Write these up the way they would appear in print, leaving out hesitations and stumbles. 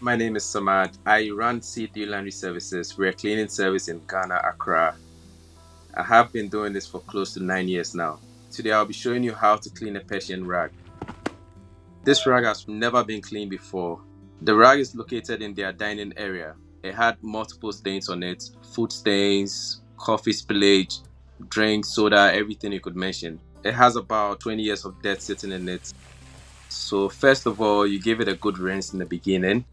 My name is Samad. I run C3 Laundry Services. We're a cleaning service in Ghana, Accra. I have been doing this for close to 9 years now. Today I'll be showing you how to clean a Persian rug. This rug has never been cleaned before. The rug is located in their dining area. It had multiple stains on it. Food stains, coffee spillage, drink, soda, everything you could mention. It has about 20 years of dirt sitting in it. So first of all, you give it a good rinse in the beginning.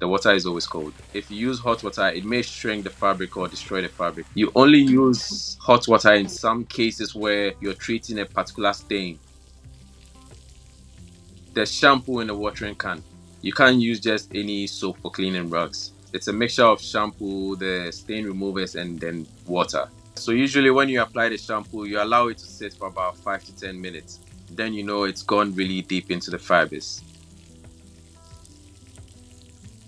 The water is always cold. If you use hot water, it may shrink the fabric or destroy the fabric. You only use hot water in some cases where you're treating a particular stain. The shampoo in the watering can. You can't use just any soap for cleaning rugs. It's a mixture of shampoo, the stain removers, and then water. So usually when you apply the shampoo, you allow it to sit for about 5 to 10 minutes. Then you know it's gone really deep into the fibers.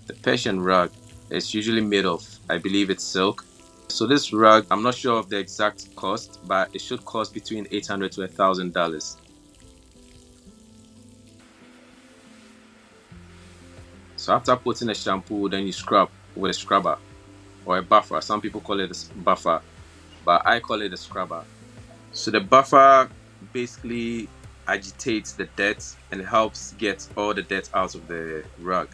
The Persian rug is usually made of, I believe it's silk. So this rug, I'm not sure of the exact cost, but it should cost between $800 to $1,000. So after putting the shampoo, then you scrub with a scrubber or a buffer. Some people call it a buffer, but I call it a scrubber. So the buffer basically agitates the dirt and helps get all the dirt out of the rug.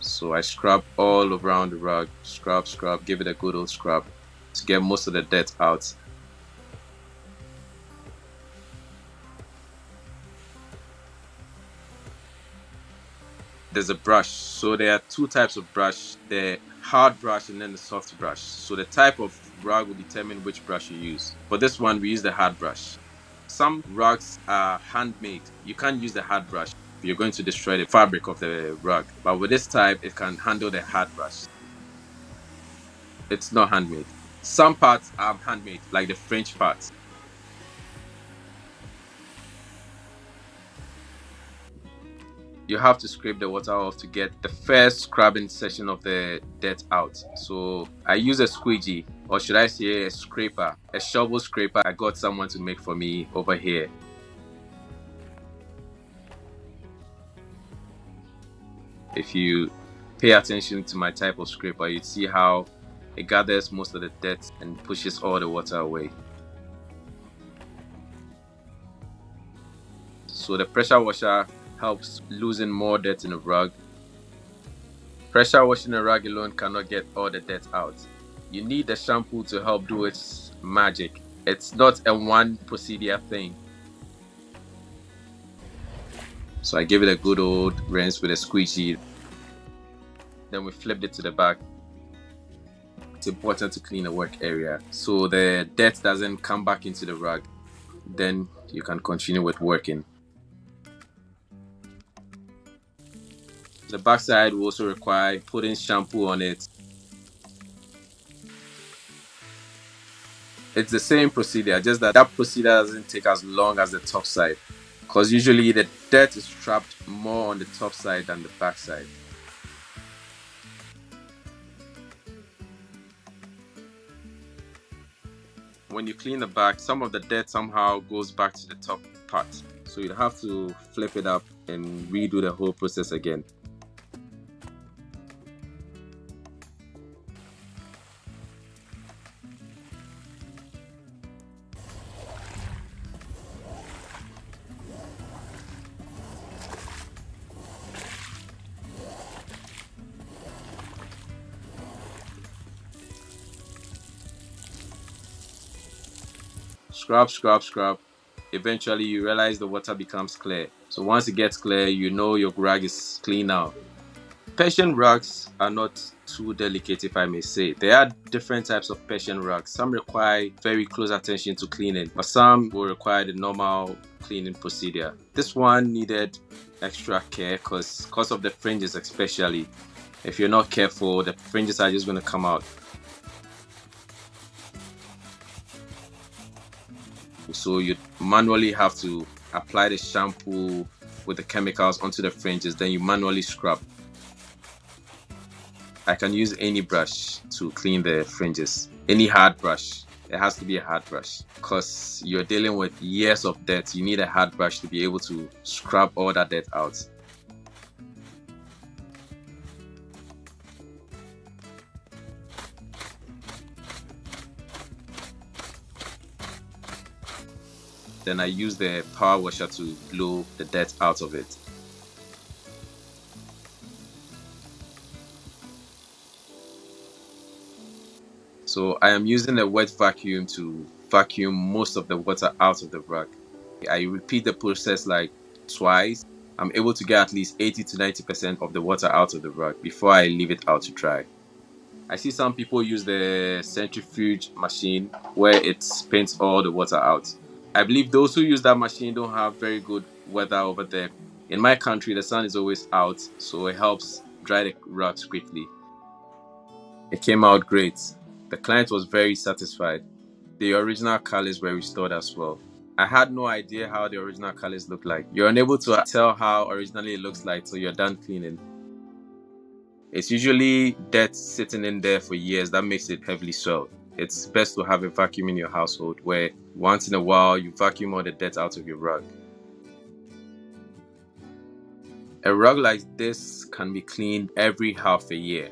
So I scrub all around the rug, scrub, give it a good old scrub to get most of the dirt out. There's a brush. So there are two types of brush, the hard brush and then the soft brush. So the type of rug will determine which brush you use. For this one, we use the hard brush. Some rugs are handmade. You can't use the hard brush. You're going to destroy the fabric of the rug. But with this type, it can handle the hard brush. It's not handmade. Some parts are handmade, like the French parts. You have to scrape the water off to get the first scrubbing section of the dirt out. So I use a squeegee, or should I say a scraper, a shovel scraper I got someone to make for me over here. If you pay attention to my type of scraper, you'd see how it gathers most of the dirt and pushes all the water away. So the pressure washer helps loosen more dirt in the rug. Pressure washing a rug alone cannot get all the dirt out. You need the shampoo to help do its magic. It's not a one procedure thing. So I give it a good old rinse with a squeegee. Then we flipped it to the back. It's important to clean the work area so the dirt doesn't come back into the rug. Then you can continue with working. The backside will also require putting shampoo on it. It's the same procedure, just that procedure doesn't take as long as the top side. Because usually the dirt is trapped more on the top side than the back side. When you clean the back, some of the dirt somehow goes back to the top part. So you'll have to flip it up and redo the whole process again. Scrub. Eventually you realize the water becomes clear. So once it gets clear, you know your rug is clean now. Persian rugs are not too delicate, if I may say. There are different types of Persian rugs. Some require very close attention to cleaning, but some will require the normal cleaning procedure. This one needed extra care because of the fringes especially. If you're not careful, the fringes are just going to come out. So you manually have to apply the shampoo with the chemicals onto the fringes, then you manually scrub. I can use any brush to clean the fringes, any hard brush. It has to be a hard brush because you're dealing with years of dirt. You need a hard brush to be able to scrub all that dirt out. Then I use the power washer to blow the dirt out of it. So I am using a wet vacuum to vacuum most of the water out of the rug. I repeat the process like twice. I'm able to get at least 80 to 90% of the water out of the rug before I leave it out to dry. I see some people use the centrifuge machine where it spins all the water out. I believe those who use that machine don't have very good weather over there. In my country, the sun is always out, so it helps dry the rugs quickly. It came out great. The client was very satisfied. The original colors were restored as well. I had no idea how the original colors looked like. You're unable to tell how originally it looks like till you're done cleaning. It's usually dirt sitting in there for years that makes it heavily soiled. It's best to have a vacuum in your household where once in a while you vacuum all the dirt out of your rug. A rug like this can be cleaned every half a year.